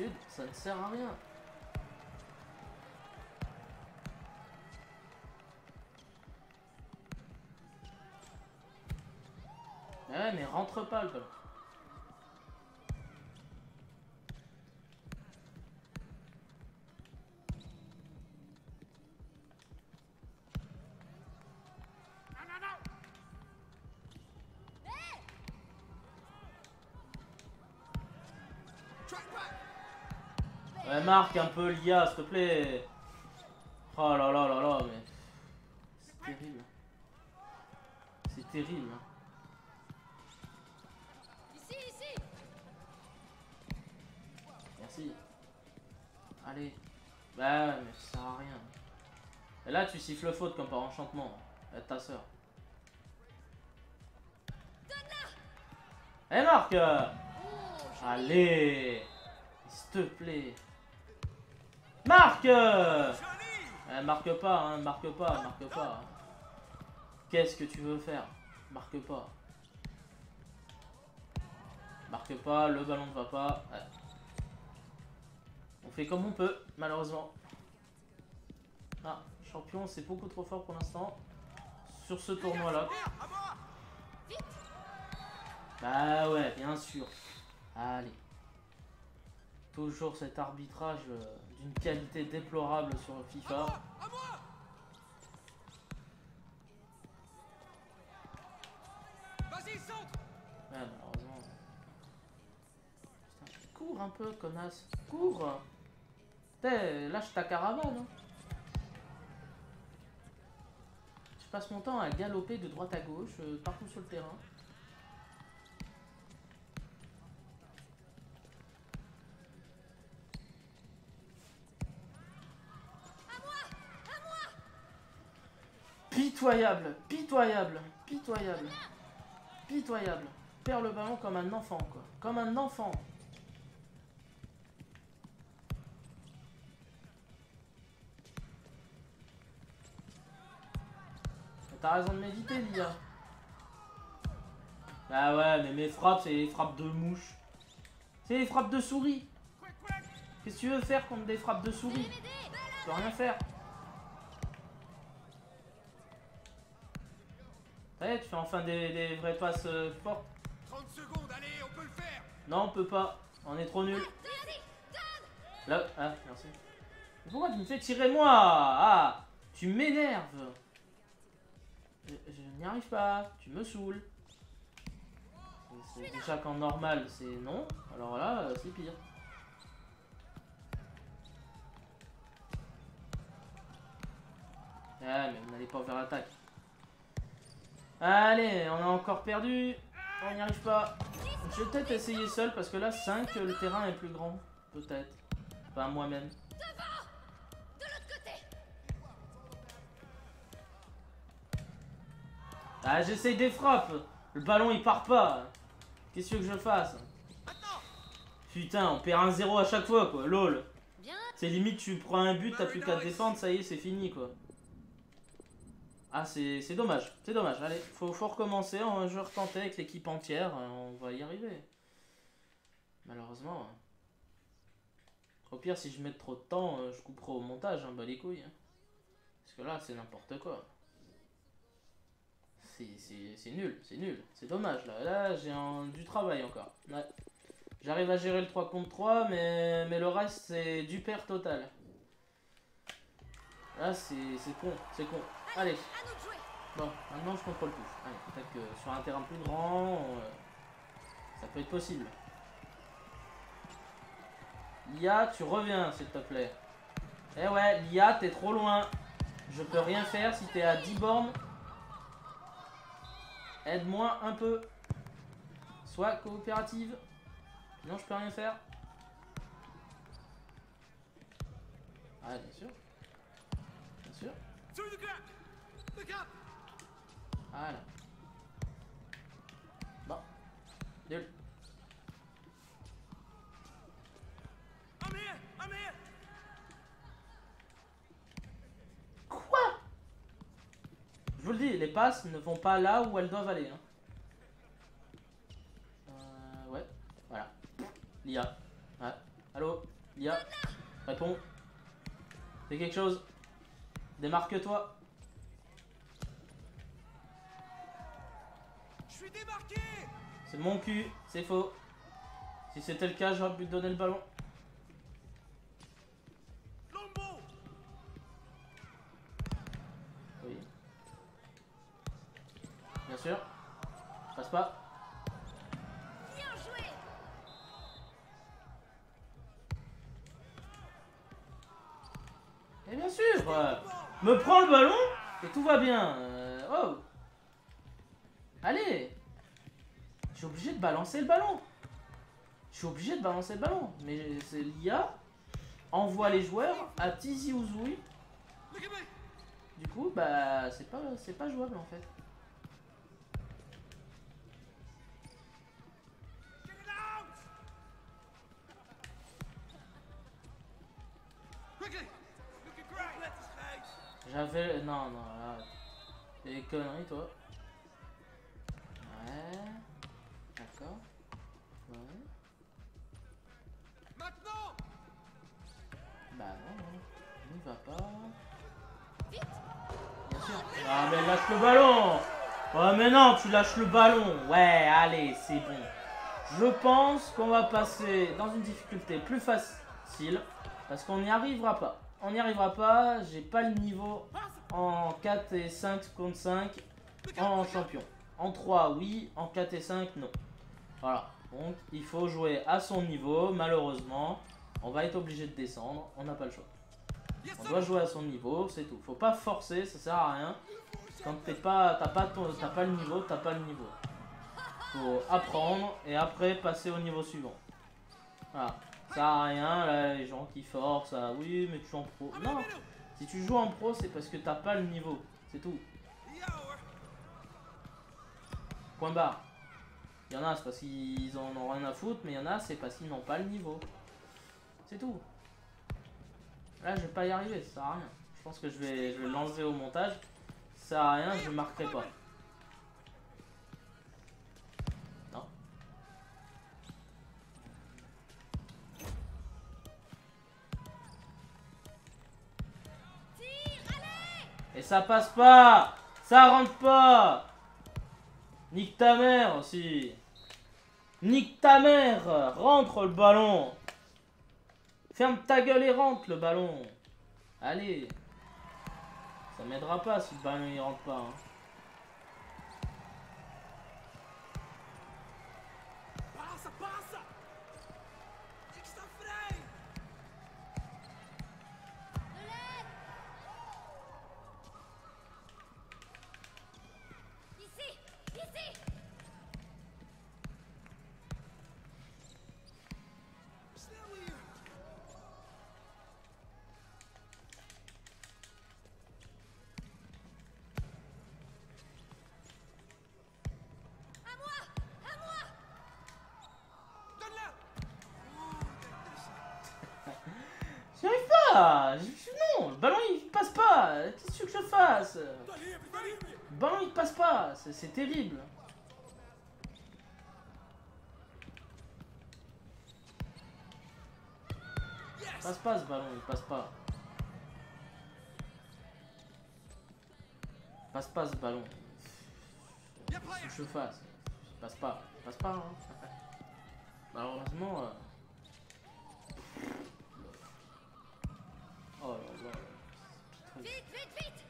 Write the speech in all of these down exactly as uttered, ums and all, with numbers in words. d'habitude, ça ne sert à rien. Ouais, mais rentre pas le ballon. Ouais, marque un peu l'I A, s'il te plaît. Oh là là là là, mais... c'est terrible. C'est terrible. Ici, ici. Merci. Allez. Bah ouais, mais ça sert à rien. Et là, tu siffles faute comme par enchantement. À ta soeur. Eh hey, Marc, oh, allez. S'il te plaît. Marque eh, marque pas, hein, marque pas, marque pas. Qu'est-ce que tu veux faire? Marque pas. Marque pas, le ballon ne va pas. Ouais. On fait comme on peut, malheureusement. Ah, champion, c'est beaucoup trop fort pour l'instant. Sur ce tournoi-là. Bah ouais, bien sûr. Allez. Toujours cet arbitrage d'une qualité déplorable sur FIFA. Vas-y, centre. Ouais, malheureusement. Putain, cours un peu, connasse. Cours. T'es, lâche ta caravane. Hein. Je passe mon temps à galoper de droite à gauche, partout sur le terrain. Pitoyable, pitoyable, pitoyable, pitoyable. Perd le ballon comme un enfant, quoi. Comme un enfant. T'as raison de m'éviter, l'I A. Ah ouais, mais mes frappes, c'est les frappes de mouche. C'est les frappes de souris. Qu'est-ce que tu veux faire contre des frappes de souris? Tu peux rien faire. Ouais, tu fais enfin des, des vraies passes euh, fortes. trente secondes, allez, on peut le faire. Non, on peut pas. On est trop nuls. Là, ah, merci. Pourquoi tu me fais tirer moi? Ah, tu m'énerves. Je, je n'y arrive pas. Tu me saoules. C'est déjà qu'en normal, c'est non. Alors là, euh, c'est pire. Ah, mais vous n'allez pas vers l'attaque. Allez, on a encore perdu. On n'y arrive pas. Je vais peut-être essayer seul parce que là, cinq, le terrain est plus grand. Peut-être. Enfin, moi-même. Ah, j'essaye des frappes. Le ballon, il part pas. Qu'est-ce que je fasse? Putain, on perd un zéro à chaque fois, quoi. Lol. C'est limite, tu prends un but, t'as plus qu'à défendre, ça y est, c'est fini, quoi. Ah, c'est dommage, c'est dommage. Allez, faut, faut recommencer. On, je retentais avec l'équipe entière. On va y arriver. Malheureusement. Au pire, si je mets trop de temps, je couperai au montage. Hein, bah les couilles. Hein. Parce que là, c'est n'importe quoi. C'est nul, c'est nul. C'est dommage. Là, là j'ai du travail encore. Ouais. J'arrive à gérer le trois contre trois, mais, mais le reste, c'est du père total. Là, c'est con, c'est con. Allez, bon, maintenant je contrôle tout. Allez, peut-être que sur un terrain plus grand, on... ça peut être possible. L'I A, tu reviens, s'il te plaît. Eh ouais, l'I A, t'es trop loin. Je peux rien faire si t'es à dix bornes. Aide-moi un peu. Sois coopérative. Sinon, je peux rien faire. Ah, bien sûr. Bien sûr. Voilà. Bon. Nul. Quoi? Je vous le dis, les passes ne vont pas là où elles doivent aller. Hein. Euh, ouais. Voilà. L'I A. Ouais. Allô? Lia, réponds. Fais quelque chose. Démarque-toi. Je suis démarqué. C'est mon cul, c'est faux. Si c'était le cas, j'aurais pu te donner le ballon. Lombo. Oui. Bien sûr. Ça passe pas. Bien joué. Et bien sûr, euh, me prends le ballon et tout va bien. Euh, oh. Allez. Je suis obligé de balancer le ballon. Je suis obligé de balancer le ballon. Mais c'est l'I A envoie les joueurs à Tizi Ouzoui. Du coup, bah c'est pas c'est pas jouable en fait. J'avais... Non, non, là... T'es des conneries, toi. Ouais... D'accord. Ouais... Maintenant. Bah non, on n'y va pas... Vite. Bien sûr... Ah mais lâche le ballon. Oh mais non, tu lâches le ballon. Ouais, allez, c'est bon. Je pense qu'on va passer dans une difficulté plus facile. Parce qu'on n'y arrivera pas. On n'y arrivera pas, j'ai pas le niveau en quatre et cinq contre cinq en champion. En trois, oui, en quatre et cinq, non. Voilà, donc il faut jouer à son niveau, malheureusement. On va être obligé de descendre, on n'a pas le choix. On doit jouer à son niveau, c'est tout. Faut pas forcer, ça sert à rien. Quand t'es pas, t'as pas, t'as pas le niveau, t'as pas le niveau. Faut apprendre et après passer au niveau suivant. Voilà. Ça sert à rien, là, les gens qui forcent, ah, oui, mais tu joues en pro. Non, si tu joues en pro, c'est parce que t'as pas le niveau, c'est tout. Point barre. Il y en a, c'est parce qu'ils en ont rien à foutre, mais il y en a, c'est parce qu'ils n'ont pas le niveau. C'est tout. Là, je vais pas y arriver, ça sert à rien. Je pense que je vais, je vais l'enlever au montage. Ça sert à rien, je marquerai pas. Et ça passe pas, ça rentre pas. Nique ta mère aussi. Nique ta mère, rentre le ballon. Ferme ta gueule et rentre le ballon. Allez. Ça m'aidera pas si le ballon il rentre pas. Hein. J'y arrive pas. Non, le ballon il passe pas. Qu'est-ce que je fasse? Le ballon il passe pas, c'est terrible. Il passe pas ce ballon, il passe pas. Il passe pas ce ballon. Qu'est-ce que je fasse? Il passe pas, il passe pas. Hein. Malheureusement... Euh... Oh là là. Vite, vite, vite.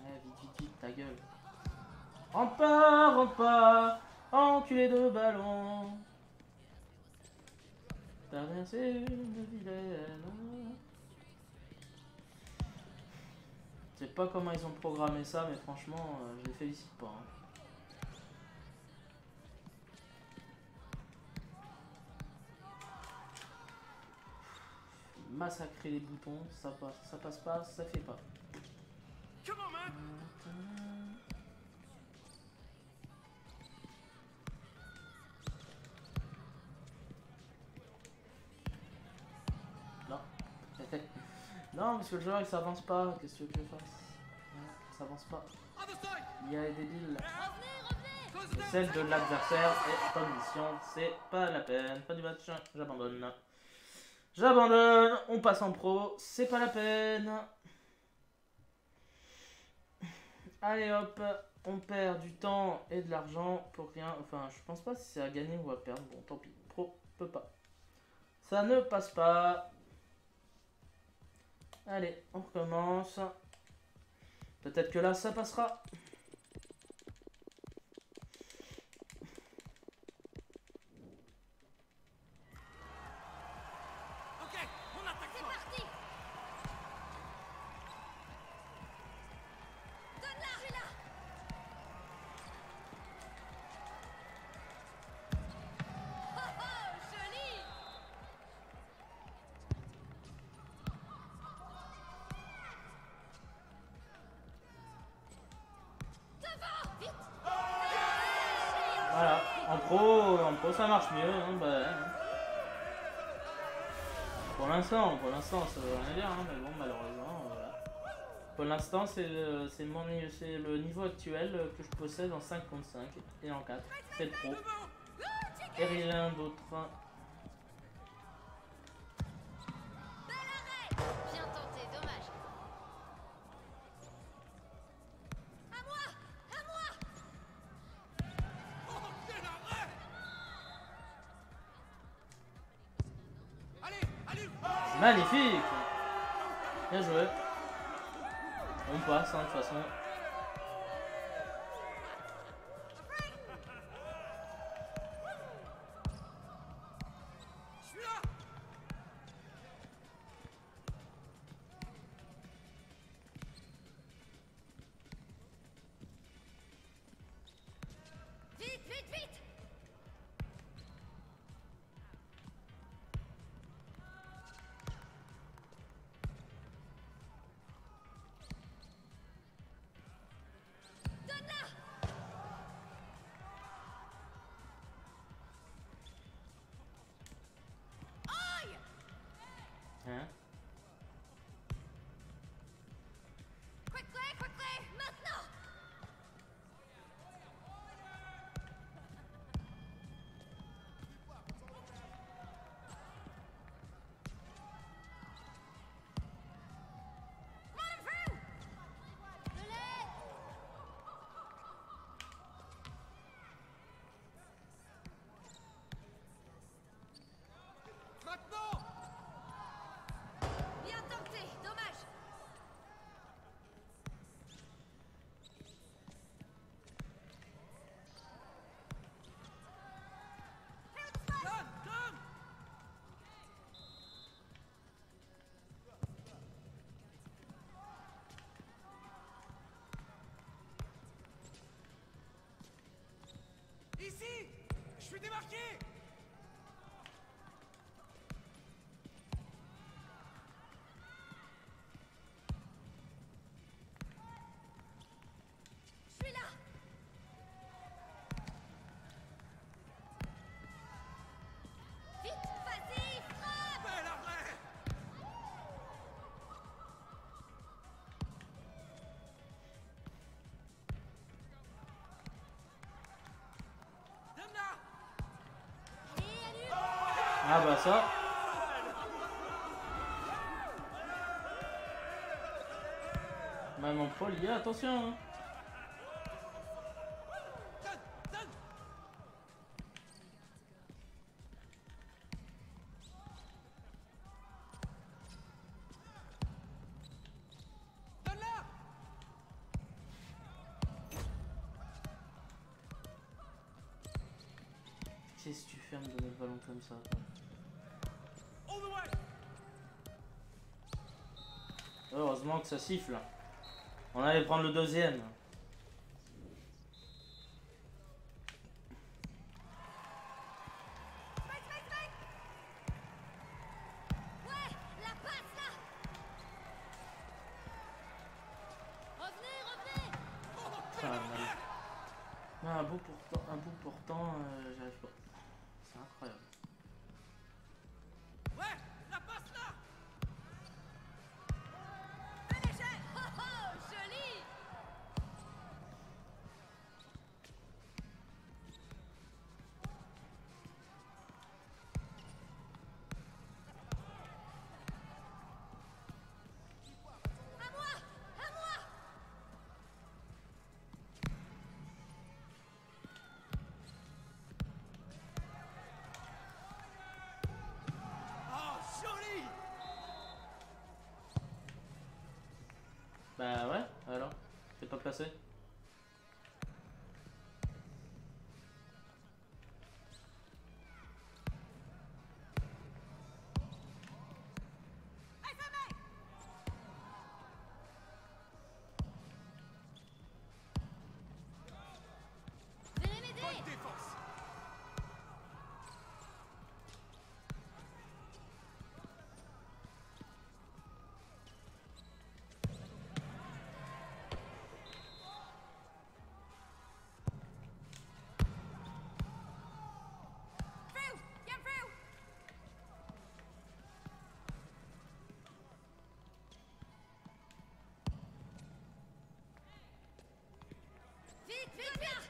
Ouais, vite, vite, vite, ta gueule. Rentre pas, rentre pas, enculé de ballon. Traverser une vilaine. Je sais pas comment ils ont programmé ça, mais franchement, euh, je les félicite pas. Hein. Massacrer les boutons, ça passe, ça passe pas, ça fait pas. Non, non, parce que le joueur il s'avance pas. Qu'est-ce que tu veux que je fasse? Il s'avance pas. Il y a des débiles. Et celle de l'adversaire est pas de mission, c'est pas la peine. Pas du match, j'abandonne. J'abandonne, on passe en pro, c'est pas la peine. Allez hop, on perd du temps et de l'argent pour rien. Enfin, je pense pas si c'est à gagner ou à perdre. Bon, tant pis, pro, peut pas. Ça ne passe pas. Allez, on recommence. Peut-être que là, ça passera. Ça marche mieux, hein, bah, hein. Pour l'instant, pour l'instant, ça veut rien dire, hein, mais bon, malheureusement, voilà. Pour l'instant, c'est le, le niveau actuel que je possède en cinq contre cinq et en quatre. C'est le pro. Et rien d'autre. Magnifique! Bien joué. On passe, hein, de toute façon. Ici, je suis démarqué. Je suis là. Vite, vas-y, frappe. Bel arrêt. Ah bah ça. Maman Paul, y a, attention hein. Qu'est-ce que tu fais à me donner le ballon comme ça? Heureusement que ça siffle. On allait prendre le deuxième. Bah ouais, alors, t'es pas placé. Vite, vite, vite.